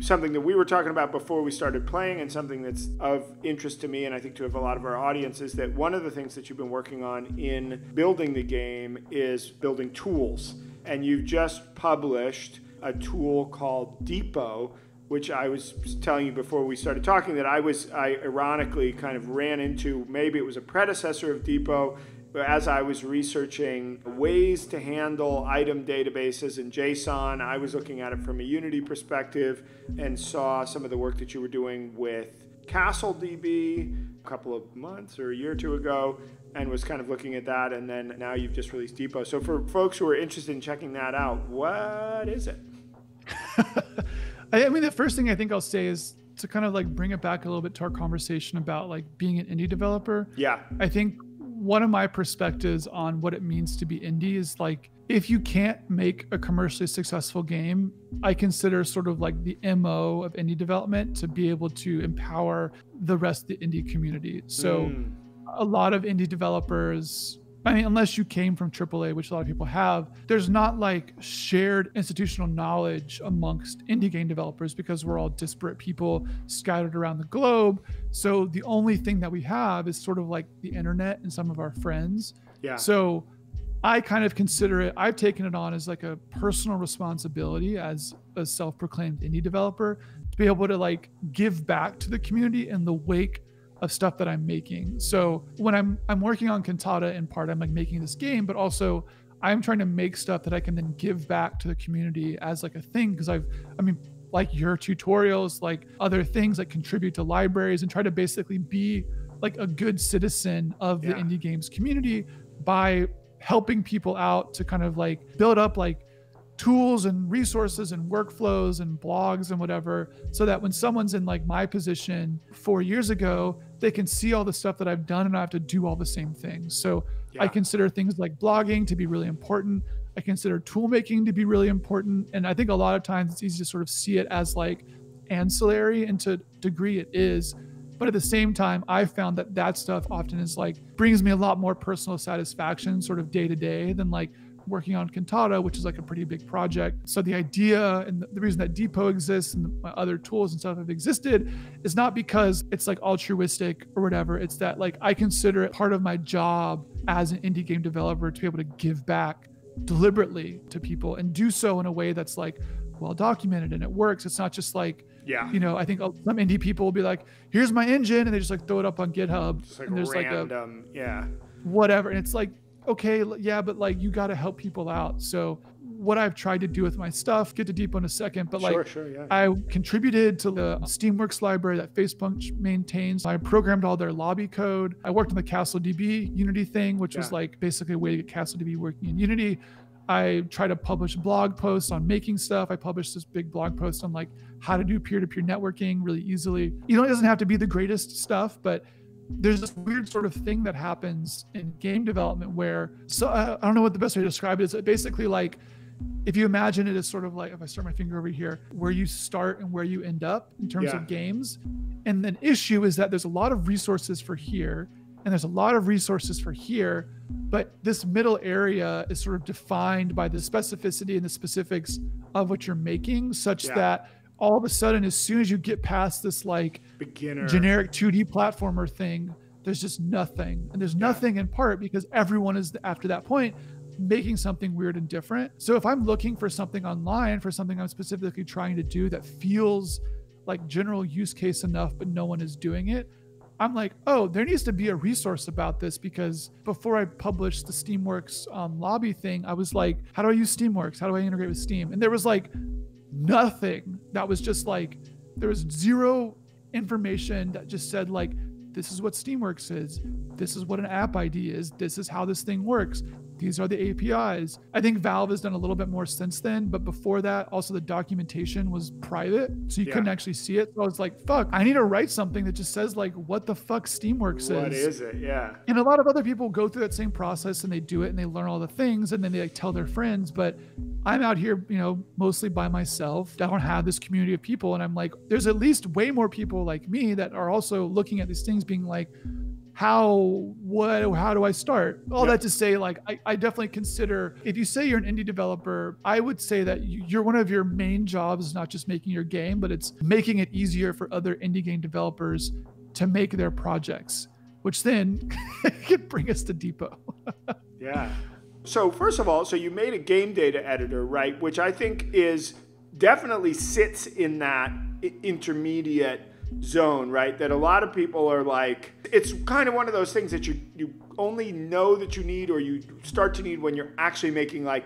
something that we were talking about before we started playing, and something that's of interest to me and I think to a lot of our audience, is that one of the things that you've been working on in building the game is building tools. And you've just published a tool called Depot, which I was telling you before we started talking that I ironically kind of ran into, maybe it was a predecessor of Depot, as I was researching ways to handle item databases in JSON. I was looking at it from a Unity perspective and saw some of the work that you were doing with Castle DB a couple of months or a year or two ago, and was kind of looking at that, and then now you've just released Depot. So for folks who are interested in checking that out, what is it? I mean, the first thing I think I'll say is to kind of like bring it back a little bit to our conversation about like being an indie developer. Yeah. I think one of my perspectives on what it means to be indie is like, if you can't make a commercially successful game, I consider sort of like the MO of indie development to be able to empower the rest of the indie community. So a lot of indie developers, I mean, unless you came from AAA, which a lot of people have, there's not like shared institutional knowledge amongst indie game developers because we're all disparate people scattered around the globe. So the only thing that we have is sort of like the internet and some of our friends. Yeah. So I kind of consider it, I've taken it on as like a personal responsibility as a self-proclaimed indie developer to be able to like give back to the community in the wake of stuff that I'm making. So when I'm working on Cantata, in part, I'm like making this game, but also I'm trying to make stuff that I can then give back to the community as like a thing. Cause I mean, like your tutorials, like other things, like contribute to libraries and try to basically be like a good citizen of the indie games community by helping people out to kind of like build up like tools and resources and workflows and blogs and whatever, so that when someone's in like my position 4 years ago, they can see all the stuff that I've done and I have to do all the same things. So I consider things like blogging to be really important. I consider tool making to be really important. And I think a lot of times it's easy to sort of see it as like ancillary, and to a degree it is. But at the same time, I found that that stuff often is like, brings me a lot more personal satisfaction sort of day to day than like working on Cantata, which is like a pretty big project. So the idea and the reason that Depot exists and my other tools and stuff have existed is not because it's like altruistic or whatever. It's that like I consider it part of my job as an indie game developer to be able to give back deliberately to people and do so in a way that's like well documented and it works. It's not just like, you know, I think some indie people will be like, here's my engine, and they just like throw it up on GitHub. Just like and there's random, like a, whatever. And it's like, okay, yeah, but like you got to help people out. So what I've tried to do with my stuff, get to Depot in a second, but like I contributed to the SteamWorks library that Facepunch maintains. I programmed all their lobby code. I worked on the Castle DB Unity thing, which was like basically a way to get Castle DB working in Unity. I try to publish blog posts on making stuff. I published this big blog post on like how to do peer-to-peer networking really easily. You know, it doesn't have to be the greatest stuff, but there's this weird sort of thing that happens in game development where, so I don't know what the best way to describe it is. It basically like, if you imagine it as sort of like, if I start my finger over here, where you start and where you end up in terms of games. And the issue is that there's a lot of resources for here and there's a lot of resources for here, but this middle area is sort of defined by the specificity and the specifics of what you're making, such that all of a sudden, as soon as you get past this like beginner generic 2D platformer thing, there's just nothing. And there's nothing in part because everyone is, after that point, making something weird and different. So if I'm looking for something online, for something I'm specifically trying to do that feels like general use case enough, but no one is doing it, I'm like, oh, there needs to be a resource about this, because before I published the SteamWorks lobby thing, I was like, how do I use SteamWorks? How do I integrate with Steam? And there was like nothing. That was just like, there was zero information that just said like, this is what SteamWorks is, this is what an app ID is, this is how this thing works, these are the APIs. I think Valve has done a little bit more since then, but before that, also the documentation was private, so you couldn't actually see it. So I was like, fuck, I need to write something that just says like, what the fuck SteamWorks is. What is it? Yeah. And a lot of other people go through that same process and they do it and they learn all the things and then they like tell their friends, but I'm out here, you know, mostly by myself. I don't have this community of people. And I'm like, there's at least way more people like me that are also looking at these things being like, how do I start? All that to say, like, I definitely consider, if you say you're an indie developer, I would say that you're one of your main jobs is not just making your game, but it's making it easier for other indie game developers to make their projects, which then could bring us to Depot. Yeah. So first of all, so you made a game data editor, right? Which I think is definitely sits in that intermediate zone, right? That a lot of people are like, it's kind of one of those things that you only know that you need, or you start to need when you're actually making like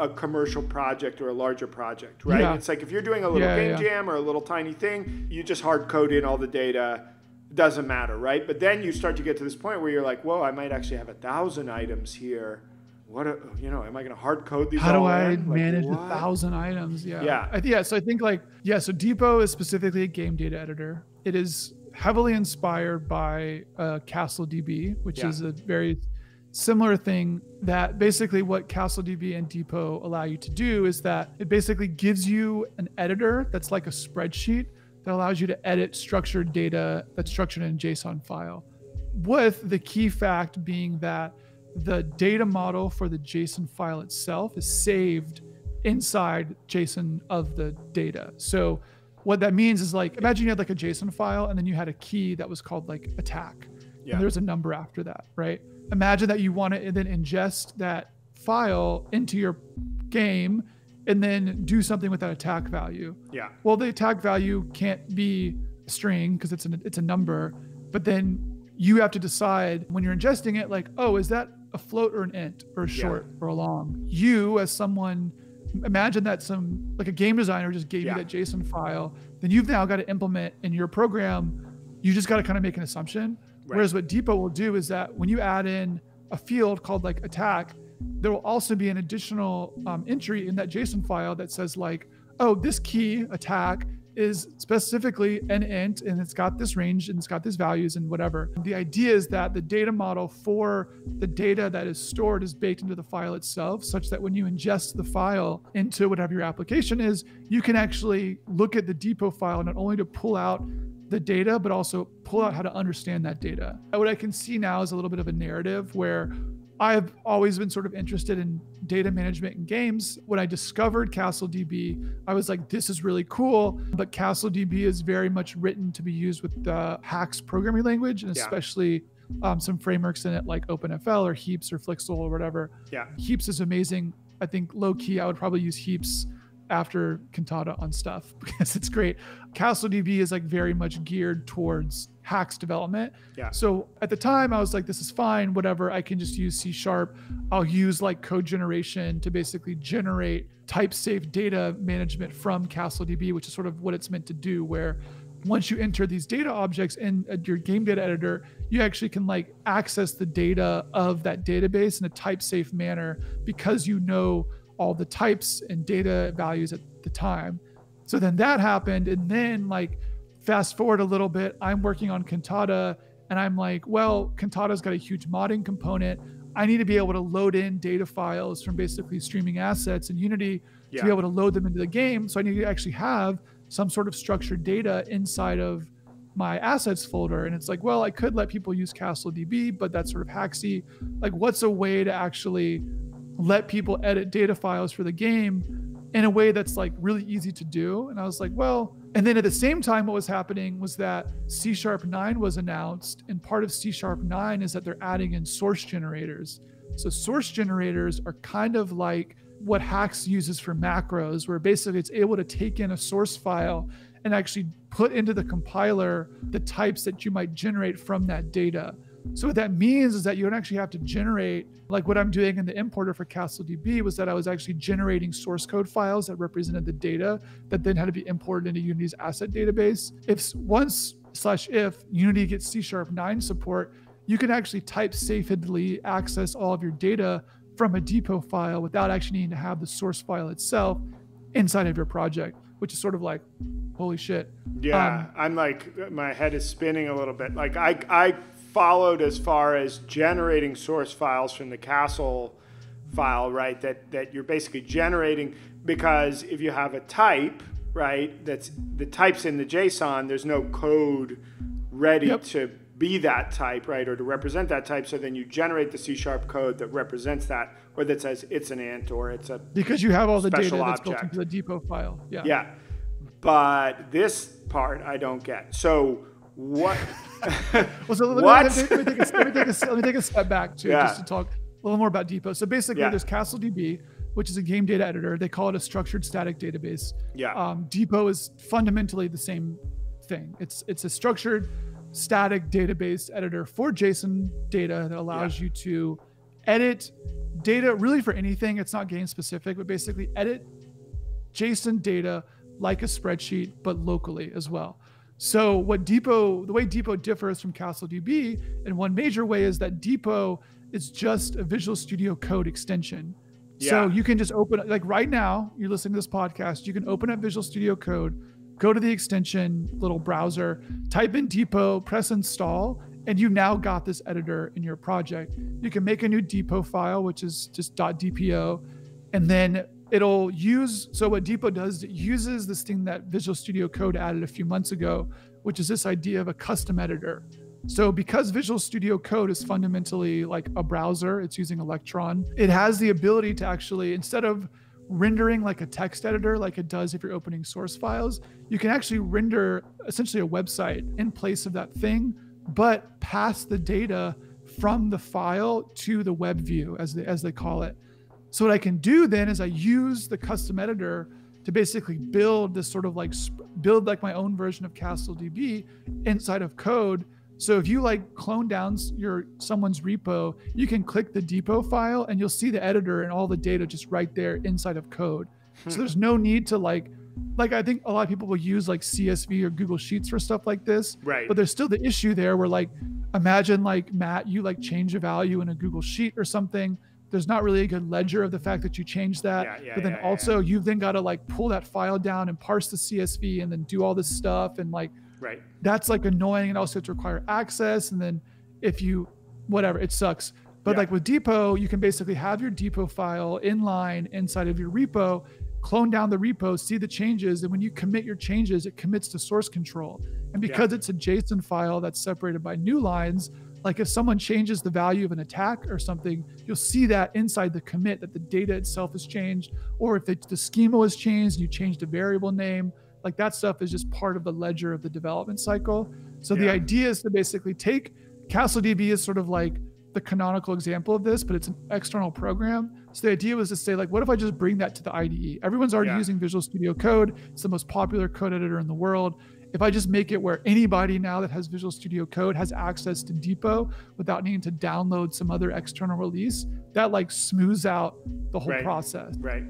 a commercial project or a larger project, right? Yeah. It's like if you're doing a little game jam or a little tiny thing, you just hard code in all the data. Doesn't matter, right? But then you start to get to this point where you're like, whoa, I might actually have 1,000 items here. What, you know, am I going to hard code these? How do I manage 1,000 items? Yeah. Yeah. So I think like, so Depot is specifically a game data editor. It is heavily inspired by Castle DB, which is a very similar thing that basically what Castle DB and Depot allow you to do is that it basically gives you an editor that's like a spreadsheet that allows you to edit structured data that's structured in a JSON file, with the key fact being that the data model for the JSON file itself is saved inside JSON of the data. So what that means is, like, imagine you had like a JSON file and then you had a key that was called like attack. Yeah. And there's a number after that, right? Imagine that you want to then ingest that file into your game and then do something with that attack value. Yeah. Well, the attack value can't be a string because it's a number, but then you have to decide when you're ingesting it, like, oh, is that a float or an int or a short or a long? You, as someone, imagine that some, like a game designer just gave you that JSON file, then you've now got to implement in your program, you just got to kind of make an assumption. Right. Whereas what Depot will do is that when you add in a field called like attack, there will also be an additional entry in that JSON file that says like, oh, this key attack is specifically an int and it's got this range and it's got these values and whatever. The idea is that the data model for the data that is stored is baked into the file itself, such that when you ingest the file into whatever your application is, you can actually look at the Depot file, not only to pull out the data, but also pull out how to understand that data. What I can see now is a little bit of a narrative where I've always been sort of interested in data management in games. When I discovered Castle DB, I was like, this is really cool. But Castle DB is very much written to be used with the Haxe programming language, and especially some frameworks in it like OpenFL or Heaps or Flixel or whatever. Yeah. Heaps is amazing. I think low key, I would probably use Heaps after Cantata on stuff because it's great. Castle DB is like very much geared towards Haxe development. Yeah. So at the time I was like, this is fine, whatever. I can just use C#. I'll use like code generation to basically generate type safe data management from Castle DB, which is sort of what it's meant to do, where once you enter these data objects in your game data editor, you actually can like access the data of that database in a type safe manner because you know all the types and data values at the time. So then that happened. And then like, fast forward a little bit, I'm working on Cantata and I'm like, well, Cantata's got a huge modding component. I need to be able to load in data files from basically streaming assets in Unity to be able to load them into the game. So I need to actually have some sort of structured data inside of my assets folder. And it's like, well, I could let people use Castle DB, but that's sort of hacksy. Like, what's a way to actually let people edit data files for the game in a way that's like really easy to do? And I was like, well, and then at the same time, what was happening was that C# 9 was announced, and part of C# 9 is that they're adding in source generators. So source generators are kind of like what Haxe uses for macros, where basically it's able to take in a source file and actually put into the compiler the types that you might generate from that data. So what that means is that you don't actually have to generate, like what I'm doing in the importer for Castle DB was that I was actually generating source code files that represented the data that then had to be imported into Unity's asset database. If once/if Unity gets C# 9 support, you can actually type safely access all of your data from a Depot file without actually needing to have the source file itself inside of your project, which is sort of like, holy shit. Yeah, I'm like, my head is spinning a little bit. Like I followed as far as generating source files from the Castle file, right? That you're basically generating, because if you have a type, right, that's the type's in the JSON, there's no code ready to be that type, right, or to represent that type, so then you generate the C# code that represents that, or that says it's an int or it's a because you have all the data that's built into the Depot file. Yeah. Yeah. But this part I don't get. So what? Well, so let me take a step back too, just to talk a little more about Depot. So basically, there's Castle DB, which is a game data editor. They call it a structured static database. Yeah. Depot is fundamentally the same thing. It's a structured static database editor for JSON data that allows you to edit data really for anything. It's not game specific, but basically edit JSON data like a spreadsheet, but locally as well. So what Depot, the way Depot differs from Castle DB in one major way is that Depot is just a Visual Studio Code extension. Yeah. So you can just open, like right now, you're listening to this podcast, you can open up Visual Studio Code, go to the extension little browser, type in Depot, press install, and you've now got this editor in your project. You can make a new Depot file, which is just .dpo, and then it'll use, so what Depot does, it uses this thing that Visual Studio Code added a few months ago, which is this idea of a custom editor. So because Visual Studio Code is fundamentally like a browser, it's using Electron, it has the ability to actually, instead of rendering like a text editor, like it does if you're opening source files, you can actually render essentially a website in place of that thing, but pass the data from the file to the web view, as they call it. So what I can do then is I use the custom editor to basically build this sort of like, build like my own version of Castle DB inside of code. So if you like clone down someone's repo, you can click the Depot file and you'll see the editor and all the data just right there inside of code. So there's no need to like I think a lot of people will use like CSV or Google Sheets for stuff like this. Right. But there's still the issue there where like, imagine like Matt, you like change a value in a Google Sheet or something. There's not really a good ledger of the fact that you changed that, but then also you've then got to like pull that file down and parse the CSV and then do all this stuff. And like, that's like annoying, and also to require access. And then if you, whatever, it sucks. But like with Depot, you can basically have your Depot file inline inside of your repo, clone down the repo, see the changes. And when you commit your changes, it commits to source control. And because it's a JSON file that's separated by new lines, like if someone changes the value of an attack or something, you'll see that inside the commit that the data itself has changed, or if the schema was changed and you changed a variable name, like that stuff is just part of the ledger of the development cycle. So the idea is to basically take, Castle DB is sort of like the canonical example of this, but it's an external program. So the idea was to say like, what if I just bring that to the IDE? Everyone's already using Visual Studio Code. It's the most popular code editor in the world. If I just make it where anybody now that has Visual Studio Code has access to Depot without needing to download some other external release, that like smooths out the whole process. Right.